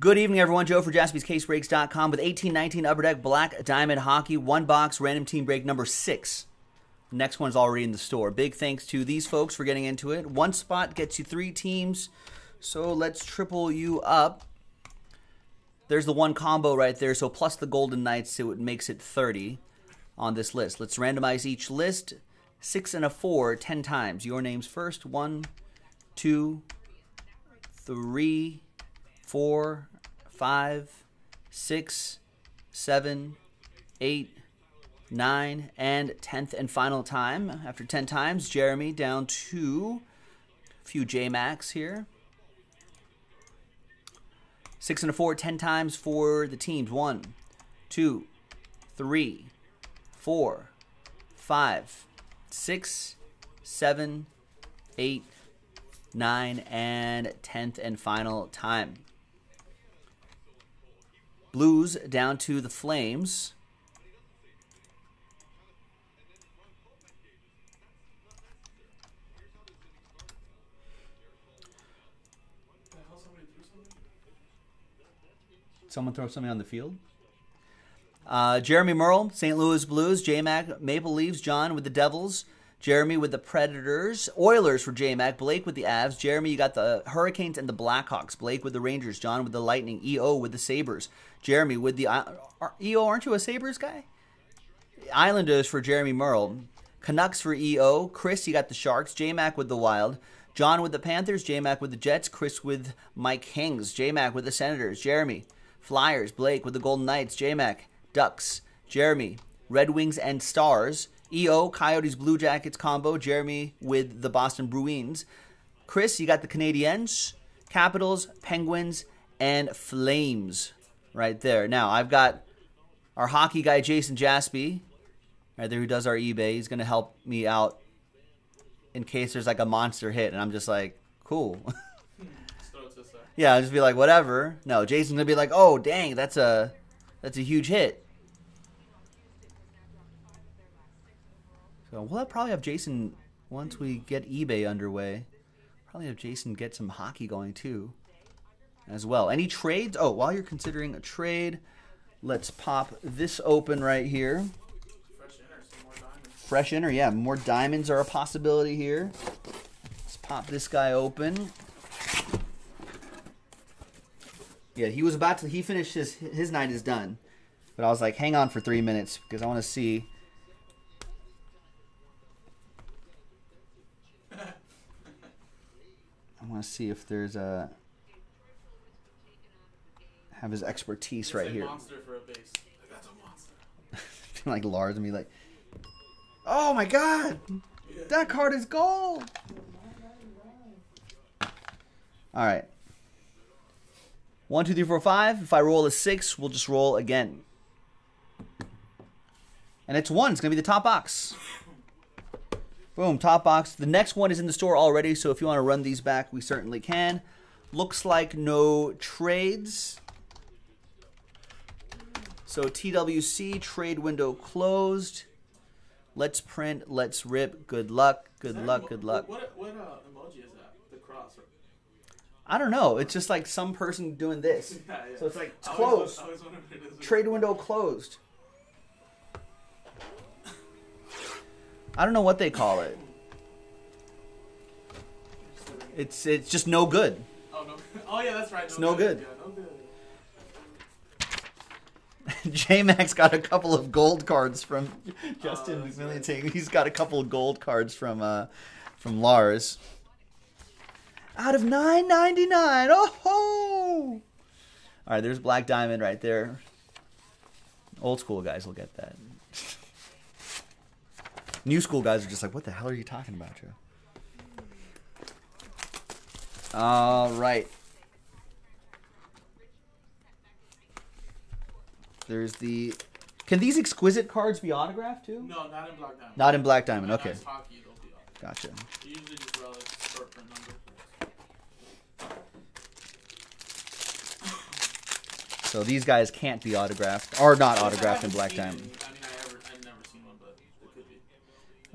Good evening, everyone. Joe for JaspysCaseBreaks.com with 1819 Upper Deck Black Diamond Hockey. One box, random team break number 6. Next one's already in the store. Big thanks to these folks for getting into it. One spot gets you 3 teams, so let's triple you up. There's the one combo right there, so plus the Golden Knights, so it makes it 30 on this list. Let's randomize each list. 6 and a 4, 10 times. Your names first. 1, 2, 3, 4, 5, 6, 7, 8, 9, and 10th and final time. After 10 times, Jeremy down to a few J-Max here. 6 and a 4, 10 times for the teams. 1, 2, 3, 4, 5, 6, 7, 8, 9, and 10th and final time. Blues down to the Flames. Someone throw something on the field. Jeremy Merle, St. Louis Blues. J-Mac, Maple Leafs. John with the Devils. Jeremy with the Predators. Oilers for J-Mac. Blake with the Avs. Jeremy, you got the Hurricanes and the Blackhawks. Blake with the Rangers. John with the Lightning. EO with the Sabres. Jeremy with the... EO, aren't you a Sabres guy? Islanders for Jeremy Merle. Canucks for EO. Chris, you got the Sharks. J-Mac with the Wild. John with the Panthers. J-Mac with the Jets. Chris with Mike Kings. J-Mac with the Senators. Jeremy. Flyers. Blake with the Golden Knights. J-Mac. Ducks. Jeremy. Red Wings and Stars. EO, Coyotes, Blue Jackets combo. Jeremy with the Boston Bruins. Chris, you got the Canadiens, Capitals, Penguins, and Flames right there. Now, I've got our hockey guy, Jason Jaspy, right there, who does our eBay. He's going to help me out in case there's like a monster hit, and I'm just like, cool. Yeah, I'll just be like, whatever. No, Jason's going to be like, oh, dang, that's a huge hit. So we'll probably have Jason, once we get eBay underway, probably have Jason get some hockey going too as well. Any trades? Oh, while you're considering a trade, let's pop this open right here. Fresh inner, some more diamonds. Fresh inner, yeah. More diamonds are a possibility here. Let's pop this guy open. Yeah, he was about to, he finished his night is done. But I was like, hang on for 3 minutes because I want to see... to see if there's a have his expertise it's right here. Monster for a base. Like, that's a monster. Like Lars and be like, oh my god, yeah. That card is gold. All right, 1, 2, 3, 4, 5. If I roll a 6, we'll just roll again, and it's 1. It's gonna be the top box. Boom, top box. The next one is in the store already, so if you want to run these back, we certainly can. Looks like no trades. So TWC, trade window closed. Let's print, let's rip. Good luck, good luck, good luck. What emoji is that? The cross? I don't know. It's just like some person doing this. Yeah, yeah. So it's like, it's closed. Trade window closed. I don't know what they call it. It's just no good. Oh, no. Oh yeah, that's right. No, it's no good. Yeah, no good. J-Max got a couple of gold cards from Justin McMillian. Right. He's got a couple of gold cards from Lars. Out of $9.99. Oh ho! All right, there's Black Diamond right there. Old school guys will get that. New school guys are just like, what the hell are you talking about, Joe? All right. There's the... Can these exquisite cards be autographed, too? No, not in Black Diamond. Not in Black Diamond, okay. Hockey, they'll be autographed. Gotcha. They usually just relics short for a number. So these guys can't be autographed, or not autographed in Black Diamond.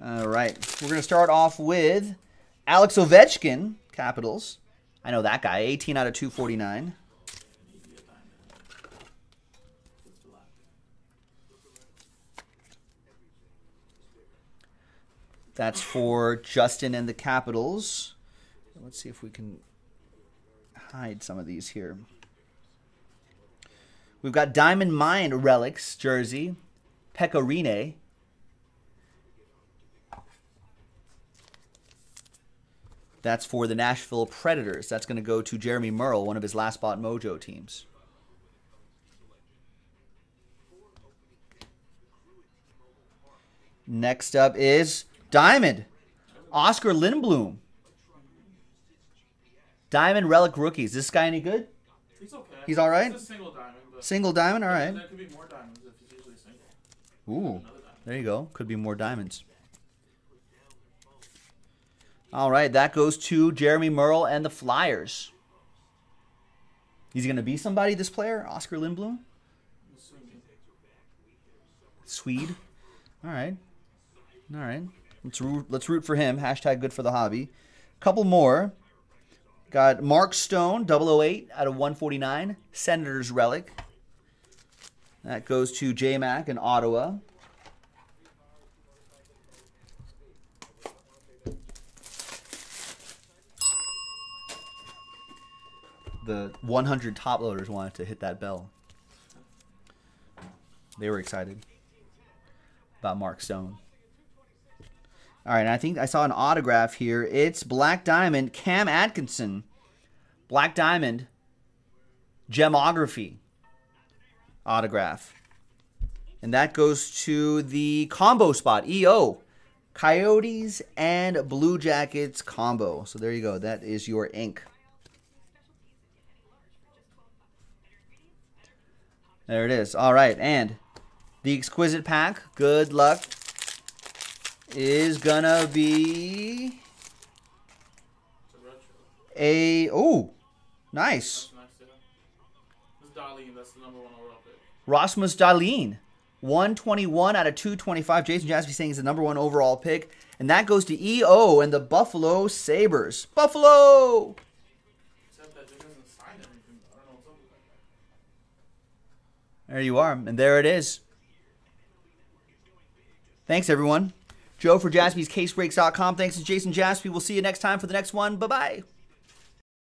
All right, we're going to start off with Alex Ovechkin, Capitals. I know that guy, 18 out of 249. That's for Justin and the Capitals. Let's see if we can hide some of these here. We've got Diamond Mine Relics jersey, Pekka Rine. That's for the Nashville Predators. That's going to go to Jeremy Merle, one of his Last Spot Mojo teams. Next up is Diamond, Oscar Lindblom. Diamond Relic Rookies. Is this guy any good? He's okay. He's all right? It's a single diamond. Single diamond? All right. There could be more diamonds if it's usually single. Ooh, there you go. Could be more diamonds. All right, that goes to Jeremy Merle and the Flyers. Is he going to be somebody, this player, Oscar Lindblom? Swede. All right. All right. Let's root for him. Hashtag good for the hobby. Couple more. Got Mark Stone, 008 out of 149. Senators Relic. That goes to J-Mac in Ottawa. The 100 top loaders wanted to hit that bell. They were excited about Mark Stone. All right, and I think I saw an autograph here. It's Black Diamond, Cam Atkinson. Black Diamond, Gemography autograph. And that goes to the combo spot, EO. Coyotes and Blue Jackets combo. So there you go. That is your ink. There it is. All right, and the exquisite pack, good luck, is gonna be a oh, nice. That's the number one overall pick. Rasmus Dahlin, 121 out of 225. Jason Jaspy saying he's the number one overall pick, and that goes to EO and the Buffalo Sabres. Buffalo. There you are, and there it is. Thanks, everyone. Joe for JaspysCaseBreaks.com. Thanks to Jason Jaspy. We'll see you next time for the next one. Bye-bye.